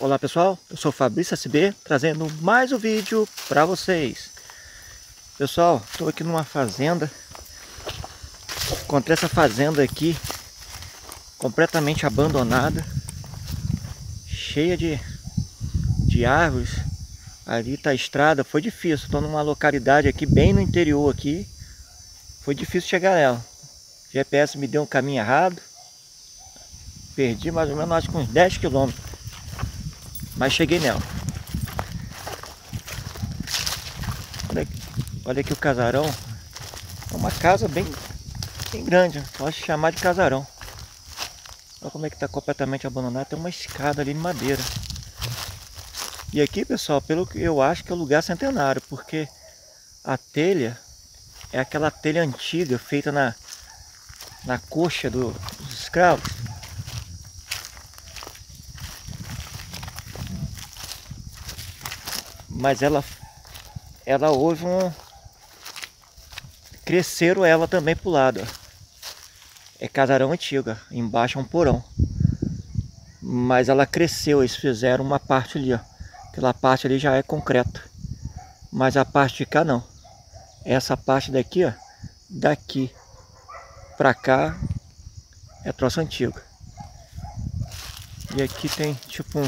Olá pessoal, eu sou Fabrício SB, trazendo mais um vídeo para vocês. Pessoal, estou aqui numa fazenda. Encontrei essa fazenda aqui completamente abandonada, cheia de árvores. Ali tá a estrada, foi difícil. Estou numa localidade aqui bem no interior aqui. Foi difícil chegar nela. O GPS me deu um caminho errado. Perdi mais ou menos acho que uns 10 quilômetros. Mas cheguei nela. Olha aqui o casarão. É uma casa bem grande. Posso chamar de casarão. Olha como é que está completamente abandonado. Tem uma escada ali de madeira. E aqui, pessoal, pelo que eu acho que é um lugar centenário. Porque a telha é aquela telha antiga feita na coxa dos escravos. Mas ela houve um... Cresceram ela também pro lado. É casarão antiga. Embaixo é um porão. Mas ela cresceu. Eles fizeram uma parte ali, ó. Aquela parte ali já é concreto. Mas a parte de cá não. Essa parte daqui, ó. Daqui pra cá é troço antigo. E aqui tem tipo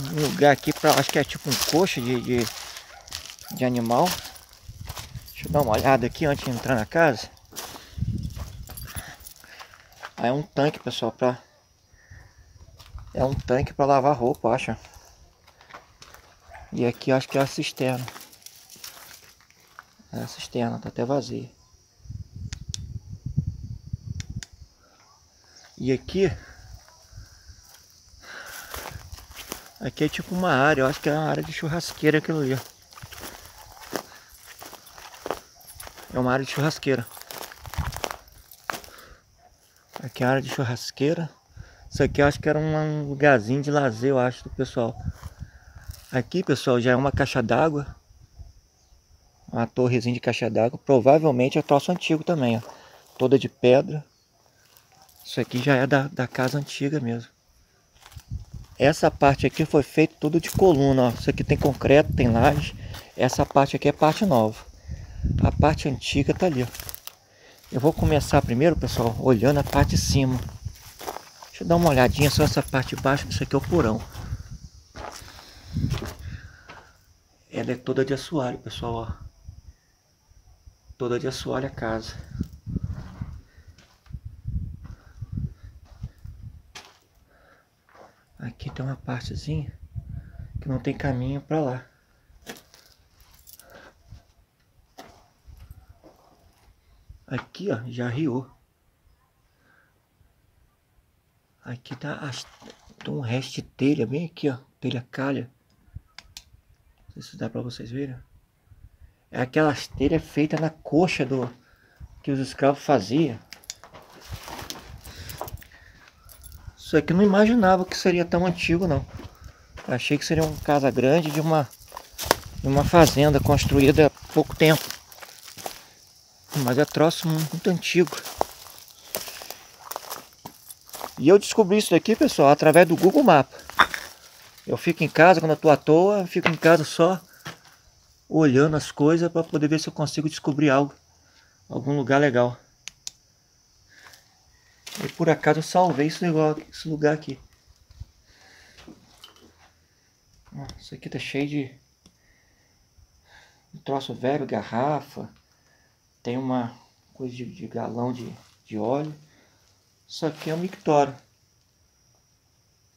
um lugar aqui para, acho que é tipo um coxo de animal. Deixa eu dar uma olhada aqui antes de entrar na casa. Aí é um tanque, pessoal, é um tanque para lavar roupa, acho. E aqui acho que é a cisterna. É a cisterna, tá até vazia. E aqui é tipo uma área, eu acho que é uma área de churrasqueira aquilo ali. É uma área de churrasqueira. Aqui é a área de churrasqueira. Isso aqui eu acho que era um lugarzinho de lazer, eu acho, do pessoal. Aqui, pessoal, já é uma caixa d'água. Uma torrezinha de caixa d'água. Provavelmente é troço antigo também, ó. Toda de pedra. Isso aqui já é da casa antiga mesmo. Essa parte aqui foi feito tudo de coluna, ó. Isso aqui tem concreto, tem laje. Essa parte aqui é parte nova. A parte antiga tá ali, ó. Eu vou começar primeiro, pessoal, olhando a parte de cima. Deixa eu dar uma olhadinha só essa parte de baixo, que isso aqui é o porão. Ela é toda de assoalho, pessoal, ó. Toda de assoalho a casa. Aqui tem uma partezinha que não tem caminho para lá. Aqui, ó, já riou. Aqui tem um resto de telha bem aqui, ó. Telha calha. Não sei se dá para vocês verem. É aquelas telhas feitas na coxa que os escravos faziam. Isso aqui eu não imaginava que seria tão antigo, não. Eu achei que seria uma casa grande de uma fazenda construída há pouco tempo. Mas é troço muito antigo. E eu descobri isso daqui, pessoal, através do Google Maps. Eu fico em casa quando eu estou à toa, eu fico em casa só olhando as coisas para poder ver se eu consigo descobrir algo. Algum lugar legal. E por acaso eu salvei esse lugar aqui. Isso aqui tá cheio de troço velho, garrafa. Tem uma coisa de galão de óleo. Isso aqui é um mictório.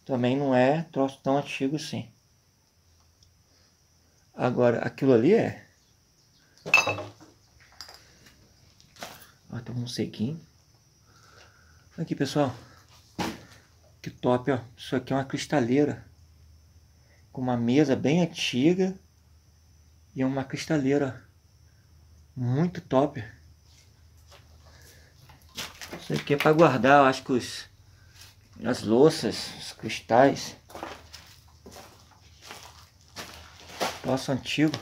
Também não é troço tão antigo assim. Agora, aquilo ali é... Ó, tem um sequinho. Aqui, pessoal, que top, ó. Isso aqui é uma cristaleira com uma mesa bem antiga e uma cristaleira muito top. Isso aqui é para guardar, eu acho que as louças, os cristais. Troço antigo.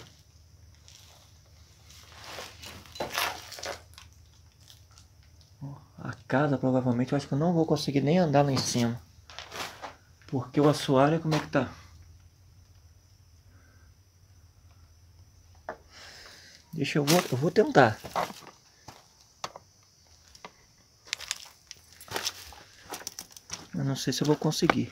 Casa, provavelmente eu acho que eu não vou conseguir nem andar lá em cima. Porque o assoalho, como é que tá? Deixa eu vou tentar. Eu não sei se eu vou conseguir.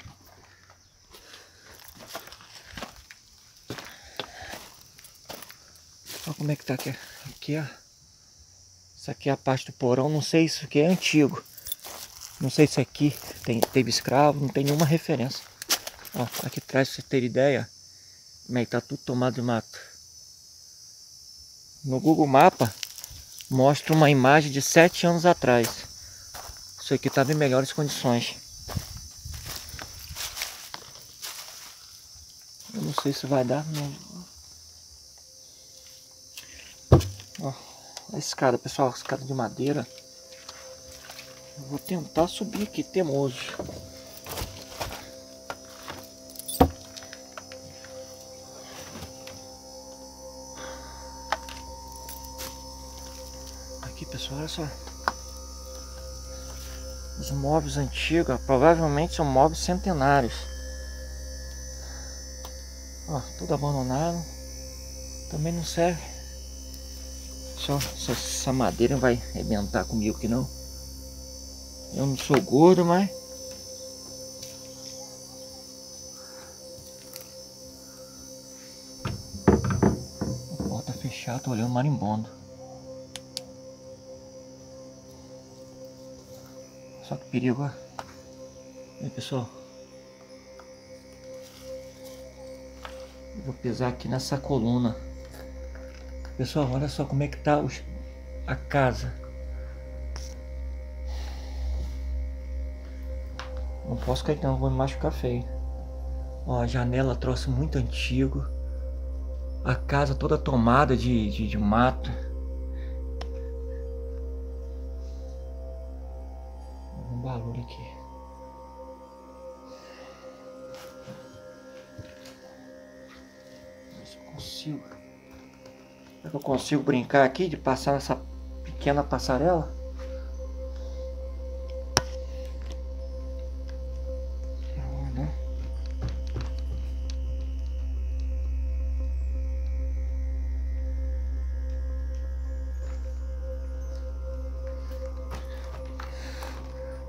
Olha como é que tá aqui. Aqui, ó. Isso aqui é a parte do porão. Não sei, isso aqui é antigo. Não sei se aqui teve escravo. Não tem nenhuma referência. Ó, aqui atrás, pra você ter ideia, como é que tá tudo tomado de mato. No Google Mapa mostra uma imagem de 7 anos atrás. Isso aqui estava em melhores condições. Eu não sei se vai dar. Ó, a escada, pessoal, a escada de madeira. Eu vou tentar subir aqui, teimoso. Aqui, pessoal, olha só. Os móveis antigos, provavelmente são móveis centenários. Ó, tudo abandonado. Também não serve. Só essa madeira não vai arrebentar comigo que não. Eu não sou gordo, mas... A porta fechada, tô olhando marimbondo. Só que perigo, ó. E aí, pessoal? Eu vou pesar aqui nessa coluna. Pessoal, olha só como é que tá a casa. Não posso cair, não, vou me machucar feio. Ó, a janela, troço muito antigo. A casa toda tomada de mato. Um barulho aqui. Vê se eu consigo. Será que eu consigo brincar aqui de passar nessa pequena passarela?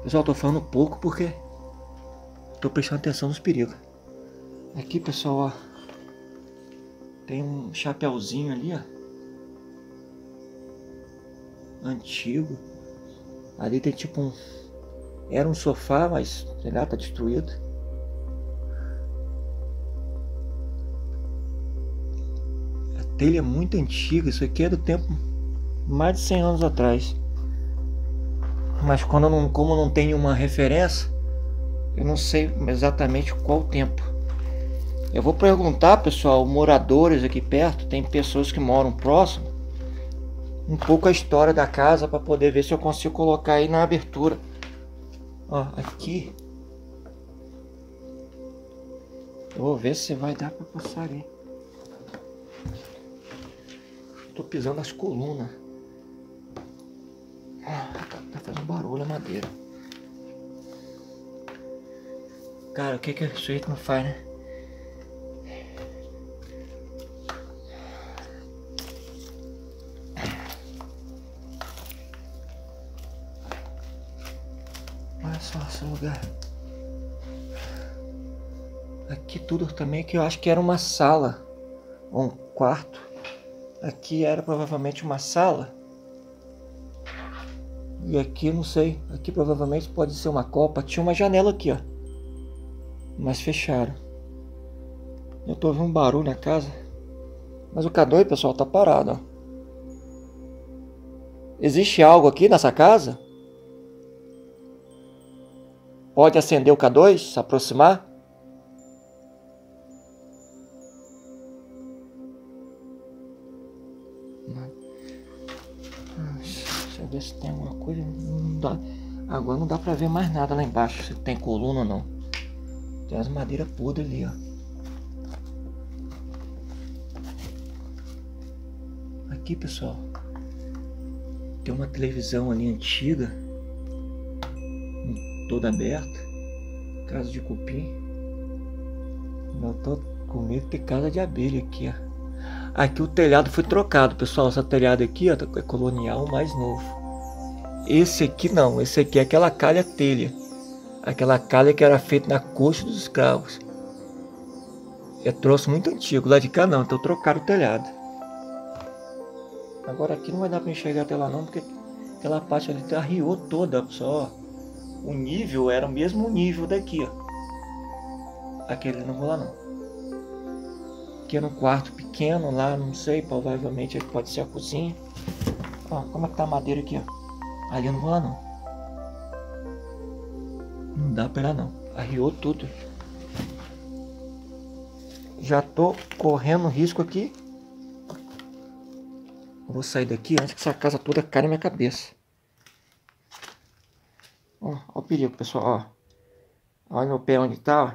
Pessoal, tô falando pouco porque tô prestando atenção nos perigos. Aqui, pessoal, ó, tem um chapeuzinho ali, ó, antigo. Ali tem tipo um... Era um sofá, mas, sei lá, tá destruído. A telha é muito antiga, isso aqui é do tempo mais de 100 anos atrás. Mas como eu não tenho uma referência, eu não sei exatamente qual tempo. Eu vou perguntar, pessoal, moradores aqui perto, tem pessoas que moram próximo, um pouco a história da casa para poder ver se eu consigo colocar aí na abertura. Ó, aqui. Eu vou ver se vai dar para passar aí. Estou pisando nas colunas. Tá fazendo barulho a madeira. Cara, o que o sujeito não faz, né? Olha só esse lugar. Aqui tudo também que eu acho que era uma sala ou um quarto. Aqui era provavelmente uma sala. E aqui, não sei, aqui provavelmente pode ser uma copa. Tinha uma janela aqui, ó, mas fecharam. Eu tô ouvindo um barulho na casa. Mas o K2, pessoal, tá parado, ó. Existe algo aqui nessa casa? Pode acender o K2, se aproximar? Ver se tem alguma coisa. Não dá. Agora não dá pra ver mais nada lá embaixo, se tem coluna ou não. Tem as madeiras podres ali, ó. Aqui, pessoal, tem uma televisão ali antiga, toda aberta, casa de cupim. Eu tô com medo de casa de abelha aqui, ó. Aqui o telhado foi trocado, pessoal. Essa telhada aqui, ó, é colonial, mais novo. Esse aqui não, esse aqui é aquela calha telha. Aquela calha que era feita na coxa dos escravos. É troço muito antigo, lá de cá não, então trocaram o telhado. Agora aqui não vai dar pra enxergar até lá não, porque aquela parte ali arriou toda, pessoal. O nível era o mesmo nível daqui, ó. Aquele não vou lá não. Aqui era um quarto pequeno lá, não sei, provavelmente pode ser a cozinha. Ó, como é que tá a madeira aqui, ó. Ali eu não vou lá não. Não dá pra ir lá não, arriou tudo. Já tô correndo risco aqui. Vou sair daqui antes que essa casa toda caia na minha cabeça. Ó, ó o perigo, pessoal, ó. Olha meu pé onde tá, ó.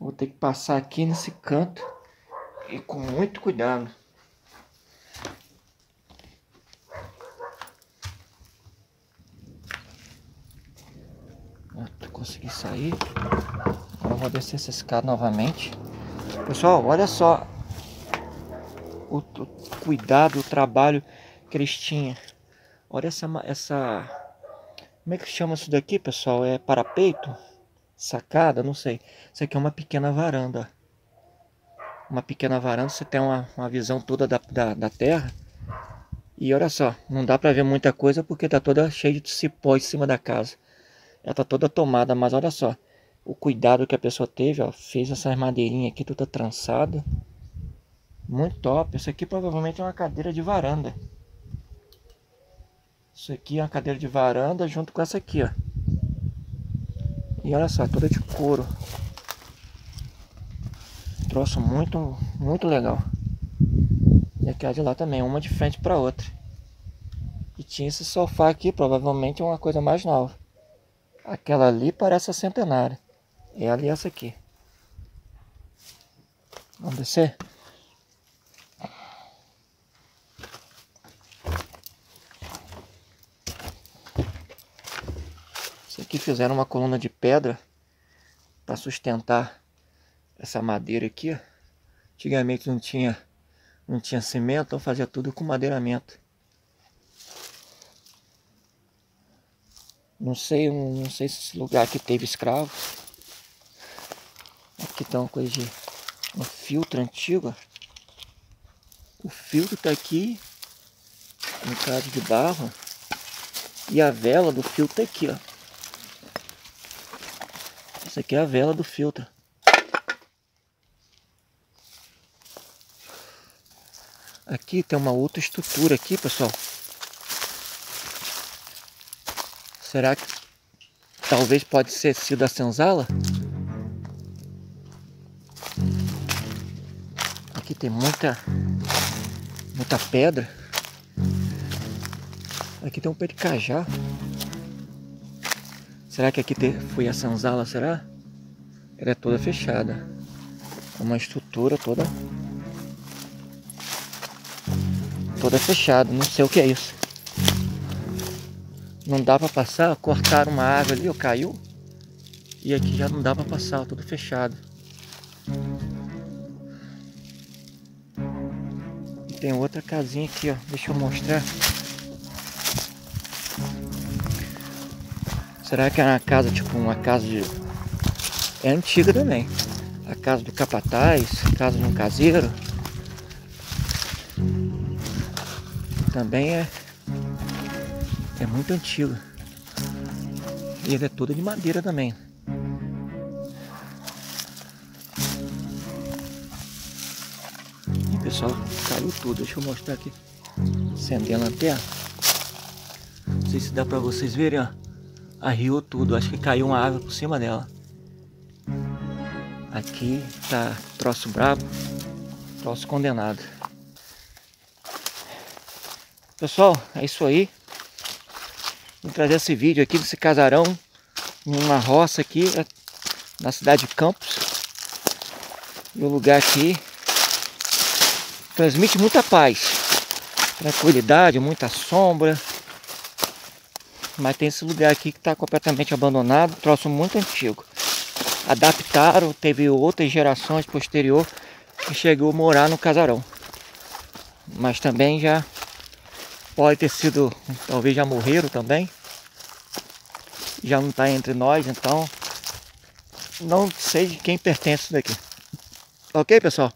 Vou ter que passar aqui nesse canto e com muito cuidado. Eu consegui sair. Agora eu vou descer essa escada novamente. Pessoal, olha só o cuidado, o trabalho que eles tinham. Olha essa... Como é que chama isso daqui, pessoal? É parapeito? Sacada, não sei. Isso aqui é uma pequena varanda. Uma pequena varanda, você tem uma visão toda da terra. E olha só, não dá pra ver muita coisa porque tá toda cheia de cipó em cima da casa. Ela tá toda tomada, mas olha só. O cuidado que a pessoa teve, ó. Fez essas madeirinhas aqui, toda trançada. Muito top. Isso aqui provavelmente é uma cadeira de varanda. Isso aqui é uma cadeira de varanda junto com essa aqui, ó. E olha só, toda de couro. Troço muito, muito legal. E aquela de lá também, uma de frente para outra. E tinha esse sofá aqui, provavelmente é uma coisa mais nova. Aquela ali parece a centenária. É ali essa aqui. Vamos descer? Aqui fizeram uma coluna de pedra para sustentar essa madeira aqui. Antigamente não tinha cimento, então fazia tudo com madeiramento. Não sei se esse lugar aqui teve escravo. Aqui tá uma coisa de um filtro antigo. O filtro tá aqui no caso de barro e a vela do filtro tá aqui, ó. Essa aqui é a vela do filtro. Aqui tem uma outra estrutura aqui, pessoal. Será que talvez pode ser sido a senzala? Aqui tem muita pedra. Aqui tem um pé de cajá. Será que aqui foi a senzala, será? Ela é toda fechada. É uma estrutura toda fechada, não sei o que é isso. Não dá pra passar, cortaram uma árvore ali, ó, caiu. E aqui já não dá pra passar, tudo fechado. E tem outra casinha aqui, ó, deixa eu mostrar. Será que era uma casa, tipo, uma casa de... É antiga também. A casa do capataz, a casa de um caseiro. Também é muito antiga. E ela é toda de madeira também. E pessoal, caiu tudo. Deixa eu mostrar aqui. Acender a lanterna. Não sei se dá pra vocês verem, ó. Arriou tudo, acho que caiu uma árvore por cima dela. Aqui tá troço brabo, troço condenado. Pessoal, é isso aí. Vou trazer esse vídeo aqui desse casarão, numa roça aqui, na cidade de Campos. E o lugar aqui transmite muita paz, tranquilidade, muita sombra. Mas tem esse lugar aqui que está completamente abandonado, troço muito antigo. adaptaram, teve outras gerações posterior que chegou a morar no casarão. Mas também já pode ter sido, talvez já morreram também. Já não está entre nós, então não sei de quem pertence isso daqui. Ok, pessoal?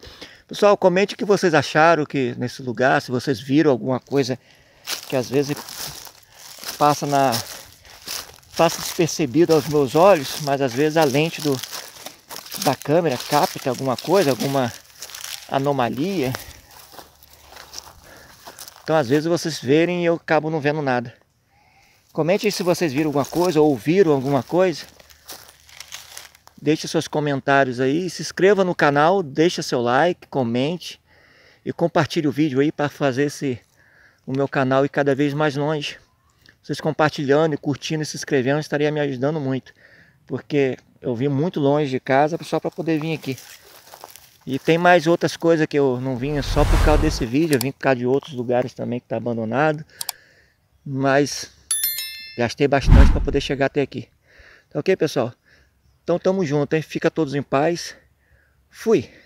Pessoal, comente o que vocês acharam que nesse lugar, se vocês viram alguma coisa que às vezes passa despercebido aos meus olhos, mas às vezes a lente da câmera capta alguma coisa, alguma anomalia. Então às vezes vocês verem e eu acabo não vendo nada. Comente se vocês viram alguma coisa ou ouviram alguma coisa. Deixe seus comentários aí, se inscreva no canal, deixa seu like, comente e compartilhe o vídeo aí para fazer o meu canal ir cada vez mais longe. Vocês compartilhando, e curtindo e se inscrevendo estaria me ajudando muito, porque eu vim muito longe de casa só para poder vir aqui. E tem mais outras coisas que eu não vim só por causa desse vídeo, eu vim por causa de outros lugares também que está abandonado, mas gastei bastante para poder chegar até aqui. Tá ok, pessoal? Então tamo junto, hein? Fica todos em paz. Fui!